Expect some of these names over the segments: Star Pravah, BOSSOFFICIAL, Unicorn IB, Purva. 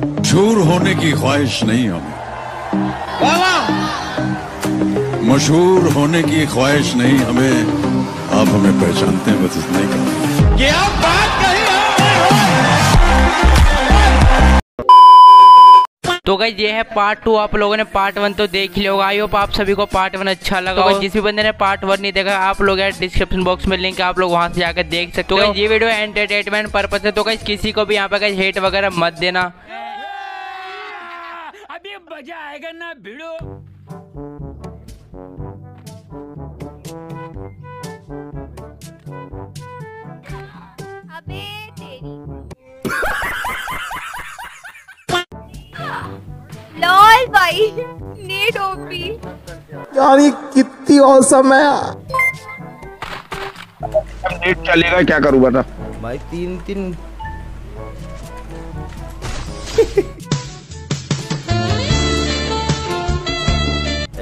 मशहूर होने की ख्वाहिश नहीं हमें, मशहूर होने की ख्वाहिश नहीं हमें, आप हमें पहचानते हैं बस इतना ही काफी। ये आप बात कही तो गाइस ये है पार्ट 2। आप लोगों ने पार्ट 1 तो देख लिया होगा। आई होप आप सभी को पार्ट 1 अच्छा लगा होगा। जिस भी बंदे ने पार्ट 1 नहीं देखा, आप लोग डिस्क्रिप्शन बॉक्स में लिंक है, आप लोग वहां से जाकर देख सकते हो। ये वीडियो एंटरटेनमेंट पर्पस है, तो गाइस किसी को भी यहाँ पे हेट वगैरह मत देना। अभी मजा आएगा ना वीडियो। लाल भाई नेट ओपी यार ये कितनी औसम है। नेट चलेगा क्या करूँ बता भाई, तीन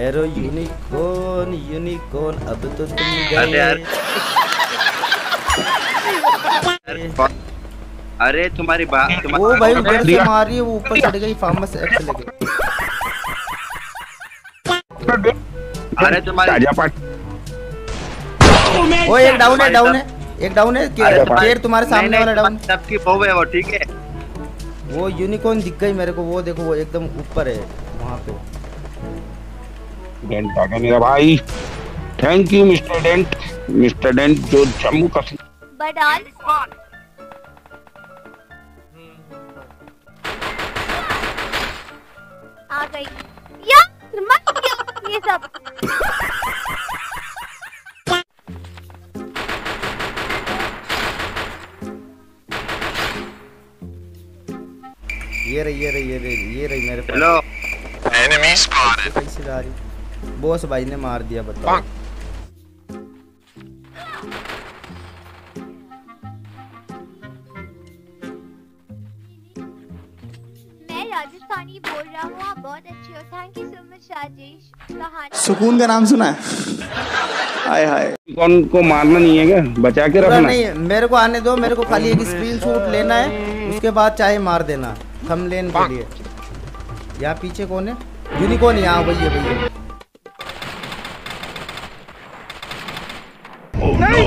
एरो यूनिकॉर्न अब तो तुम गए यार। अरे तुम्हारी बात वो भाई ऊपर से मार रही है, वो ऊपर चढ़ गई फार्मस एक्स लगे। अरे तुम्हारी वो एक डाउन है, केयर तुम्हारे सामने वाला डाउन सबकी बहू है वो, ठीक है। वो यूनिकॉर्न दिख गई मेरे को, वो देखो वो एकदम ऊपर है वहाँ पे। डेंट आ गया मेरा भाई, thank you mister Dent. Mister Dent जो जम्मू कश्मीर आ गई यार, मत ये सब। ये रही मेरे पास। Enemy spotted. बॉस भाई ने मार दिया, बताओ। राजस्थानी बोल रहा हूँ, आप बहुत अच्छे हो, thank you so much Rajesh. सुकून का नाम सुना है? हाय हाय। कौन को मारना नहीं है क्या, बचा के रखना। नहीं मेरे को आने दो, मेरे को खाली एक स्क्रीन शॉट लेना है, उसके बाद चाहे मार देना थंबनेल के लिए। यहाँ पीछे कौन है? यूनिकॉर्न। यहाँ भैया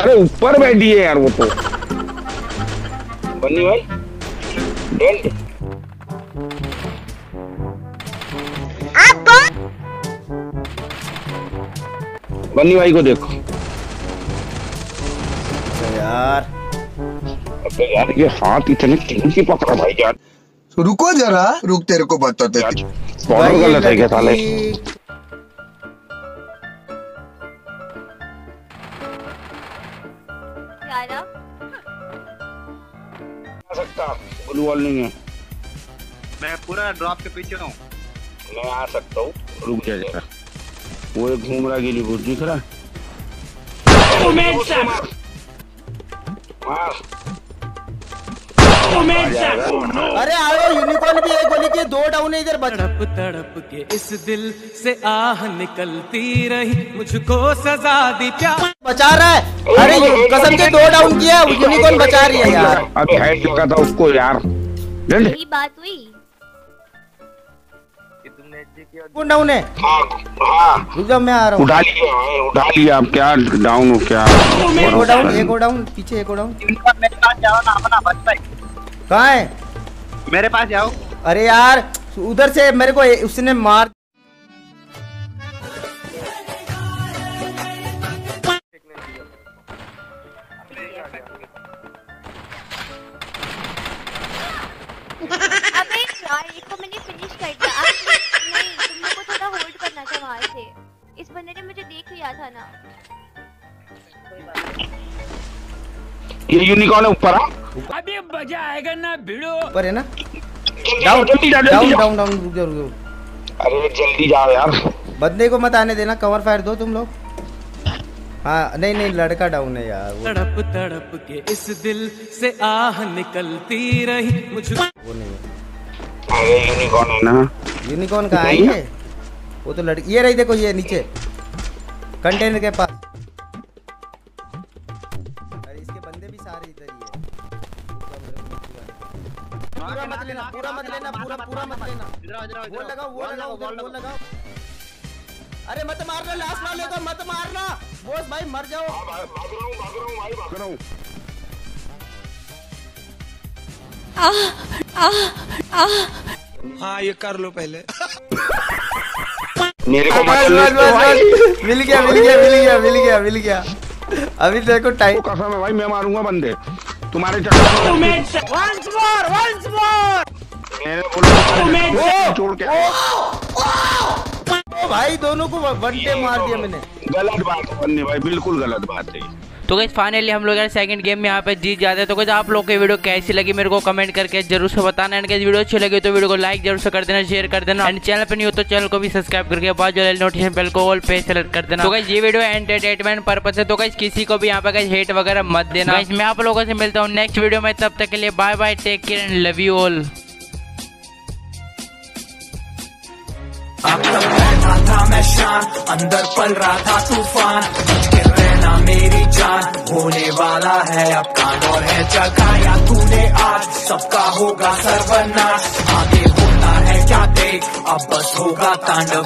अरे ऊपर बैठी है यार वो तो बनी भाई। बन्नी भाई को देखो यार, अबे यार ये हाथ इतने टेंकी पकड़ा भाई यार। रुको जरा, रुक तेरे को बताते हैं। बहुत गलत है क्या साले। सकता ब्लू वॉल नहीं है, मैं पूरा ड्रॉप के पीछे हूँ। मैं आ सकता हूँ, रुक जा जरा। वो एक घूम रहा गिली गुड दिख रहा। अरे आओ यूनिकॉर्न भी एक गोली के दो डाउन है इधर। तड़प तड़प के इस दिल से आह निकलती रही, मुझको सजा दी प्यार। बचा रहा है, अरे कसम के दो डाउन किया, यूनिकॉर्न बचा रही है यार। अभी हेड लगा था उसको यार, यही बात हुई कि तुमने कौन डाउन है। रुक जाओ मैं आ रहा हूँ। उठा लिया आप क्या डाउन हो क्या। एक डाउन पीछे, एक डाउन। मेरे पास जाओ ना अपना बच भाई। कहाँ है? मेरे पास जाओ। अरे यार उधर से मेरे को उसने मार। अबे यार एक को मैंने फिनिश कर दिया। नहीं तुम लोगों को थोड़ा होल्ड करना था वहाँ से, इस बंदे ने मुझे देख लिया था ना। ये यूनिकॉर्न ऊपर आ, अभी मजा आएगा ना भिड़ो। ऊपर है ना डाउन रुक जाओ अरे जल्दी जाओ यार, बदले को मत आने देना, कवर फायर दो तुम लोग। हाँ नहीं नहीं लड़का डाउन है यार। तड़प तड़प के इस दिल से आह निकलती रही मुझे। वो नहीं अरे यूनिकॉर्न है ना, यूनिकॉर्न कहाँ है वो तो लड़की। ये रही देखो, ये नीचे कंटेनर के पास। अरे इसके बंदे भी सारे इधर ही है। पूरा मत लेना, पूरा मत लेना, पूरा मत लेना। वो लगाओ, वो लगाओ, वो लगाओ। अरे मत मारना, लास्ट वाले को मत मारना। बोस भाई मर जाओ। भाग रहा हूं भाई। हाँ ये कर लो पहले। मेरे को मिल गया। अभी देखो टाइम कसम है भाई, मैं मारूंगा बंदे तुम्हारे चक्कर। वंस मोर भाई दोनों को वनडे मार दिया मैंने। गलत बात है बन्ने भाई, बिल्कुल गलत बात है। तो गाइस फाइनली हम लोग यार सेकंड गेम में यहाँ पे जीत जाते हैं। तो गाइस आप लोग की वीडियो कैसी लगी मेरे को कमेंट करके जरूर से बताना। एंड गाइस वीडियो अच्छी लगी तो वीडियो को लाइक जरूर से कर देना, शेयर कर देना। एंड चैनल पे नहीं हो तो चैनल को भी सब्सक्राइब करके बाद जो नोटिफिकेशन बेल को ऑल पे सेलेक्ट कर देना। तो गाइस ये वीडियो एंटरटेनमेंट पर्पस है, तो गाइस किसी को भी यहाँ पे गाइस हेट वगैरह मत देना। गाइस मैं आप लोगों से मिलता हूँ नेक्स्ट वीडियो में, तब तक के लिए bye bye, take care and love you all. मैं शान अंदर पल रहा था तूफान, मुश्किल रहना मेरी जान, होने वाला है अब कांड और है जगाया तूने आज, सबका होगा सर्वनाश, आगे होना है क्या देख, अब बस होगा तांडव।